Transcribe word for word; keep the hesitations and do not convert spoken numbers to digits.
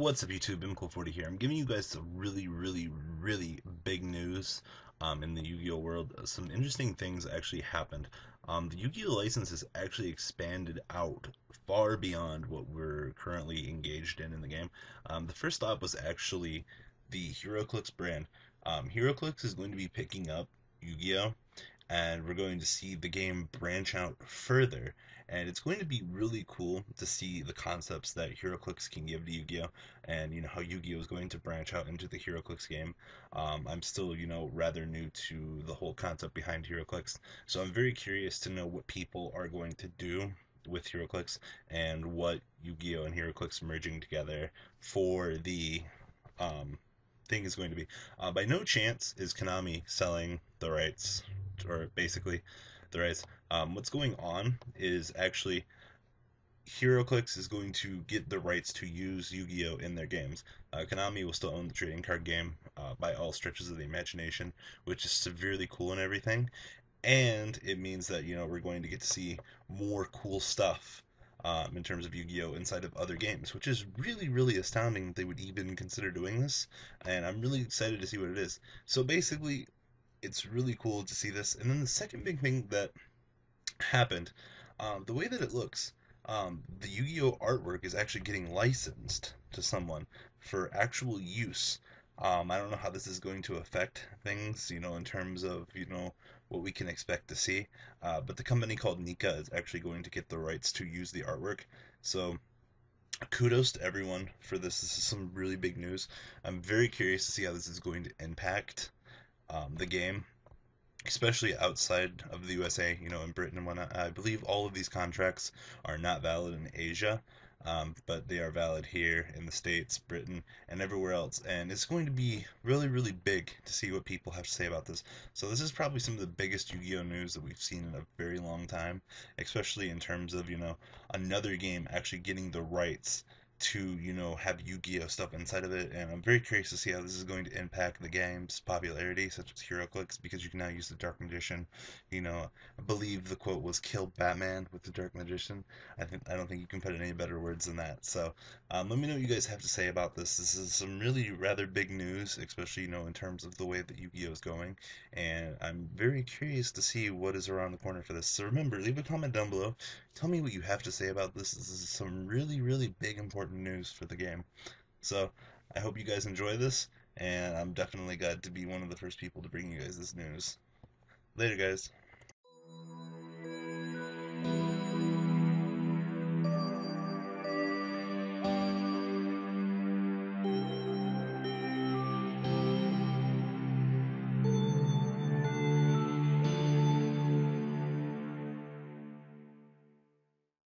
What's up YouTube, Mkohl forty here. I'm giving you guys some really, really, really big news um, in the Yu-Gi-Oh world. Some interesting things actually happened. Um, the Yu-Gi-Oh license has actually expanded out far beyond what we're currently engaged in in the game. Um, the first stop was actually the Heroclix brand. Um, Heroclix is going to be picking up Yu-Gi-Oh! And we're going to see the game branch out further, and it's going to be really cool to see the concepts that Heroclix can give to Yu-Gi-Oh, and you know how Yu-Gi-Oh is going to branch out into the Heroclix game. Um, I'm still, you know, rather new to the whole concept behind Heroclix, so I'm very curious to know what people are going to do with Heroclix and what Yu-Gi-Oh and Heroclix merging together for the um, thing is going to be. Uh, by no chance is Konami selling the rights. Or basically the rights. Um, what's going on is actually Heroclix is going to get the rights to use Yu-Gi-Oh in their games. Uh, Konami will still own the trading card game uh, by all stretches of the imagination, which is severely cool and everything. And it means that, you know, we're going to get to see more cool stuff um, in terms of Yu-Gi-Oh inside of other games, which is really, really astounding that they would even consider doing this. And I'm really excited to see what it is. So basically, it's really cool to see this. And then the second big thing that happened, um, the way that it looks, um, the Yu-Gi-Oh artwork is actually getting licensed to someone for actual use. Um, I don't know how this is going to affect things, you know, in terms of, you know, what we can expect to see. Uh, but the company called NECA is actually going to get the rights to use the artwork. So kudos to everyone for this. This is some really big news. I'm very curious to see how this is going to impact Um, the game, especially outside of the U S A, you know, in Britain and whatnot. I believe all of these contracts are not valid in Asia, um, but they are valid here in the States, Britain, and everywhere else. And it's going to be really, really big to see what people have to say about this. So this is probably some of the biggest Yu-Gi-Oh news that we've seen in a very long time, especially in terms of, you know, another game actually getting the rights to, you know, have Yu-Gi-Oh stuff inside of it. And I'm very curious to see how this is going to impact the game's popularity, such as Heroclix, because you can now use the Dark Magician. You know, I believe the quote was "kill Batman with the Dark Magician." I think I don't think you can put in any better words than that. So um, let me know what you guys have to say about this. This is some really rather big news, especially, you know, in terms of the way that Yu-Gi-Oh is going. And I'm very curious to see what is around the corner for this. So remember, leave a comment down below. Tell me what you have to say about this. This is some really, really big, important news for the game. So I hope you guys enjoy this, and I'm definitely glad to be one of the first people to bring you guys this news. Later, guys.